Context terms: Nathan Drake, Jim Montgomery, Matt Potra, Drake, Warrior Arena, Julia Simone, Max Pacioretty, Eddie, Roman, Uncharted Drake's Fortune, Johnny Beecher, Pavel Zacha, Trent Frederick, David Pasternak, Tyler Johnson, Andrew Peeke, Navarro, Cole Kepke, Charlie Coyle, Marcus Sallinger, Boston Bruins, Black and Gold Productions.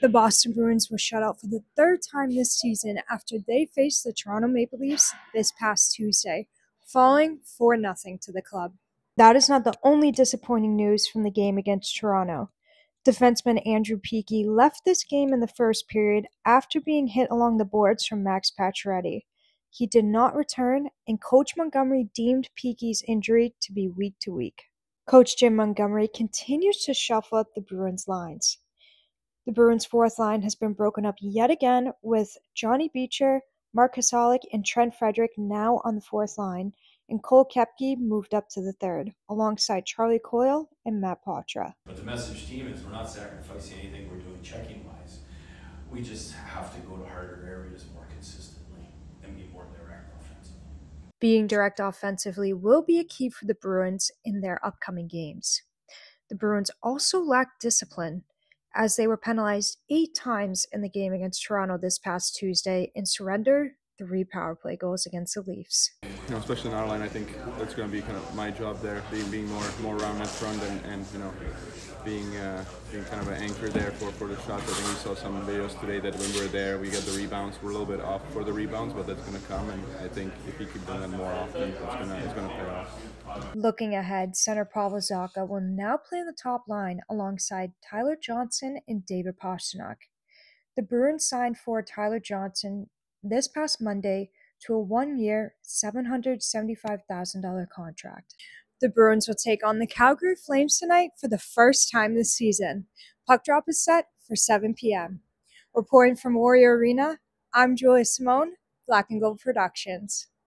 The Boston Bruins were shut out for the third time this season after they faced the Toronto Maple Leafs this past Tuesday, falling 4-0 to the club. That is not the only disappointing news from the game against Toronto. Defenseman Andrew Peeke left this game in the first period after being hit along the boards from Max Pacioretty. He did not return, and Coach Montgomery deemed Peeke's injury to be week to week. Coach Jim Montgomery continues to shuffle up the Bruins' lines. The Bruins' fourth line has been broken up yet again, with Johnny Beecher, Marcus Sallinger, and Trent Frederick now on the fourth line, and Cole Kepke moved up to the third, alongside Charlie Coyle and Matt Potra. But the message to team is we're not sacrificing anything we're doing checking-wise. We just have to go to harder areas more consistently and be more direct offensively. Being direct offensively will be a key for the Bruins in their upcoming games. The Bruins also lack discipline, as they were penalized 8 times in the game against Toronto this past Tuesday and surrendered 3 power play goals against the Leafs. You know, especially in our line, I think that's going to be kind of my job there, being more round and front and you know, being kind of an anchor there for the shots. I think we saw some videos today that when we're there, we get the rebounds. We're a little bit off for the rebounds, but that's going to come, and I think if you keep doing that more often, it's going to pay off. Looking ahead, center Pavel Zacha will now play in the top line alongside Tyler Johnson and David Pasternak. The Bruins signed for Tyler Johnson this past Monday to a 1-year, $775,000 contract. The Bruins will take on the Calgary Flames tonight for the first time this season. Puck drop is set for 7 p.m. Reporting from Warrior Arena, I'm Julia Simone, Black and Gold Productions.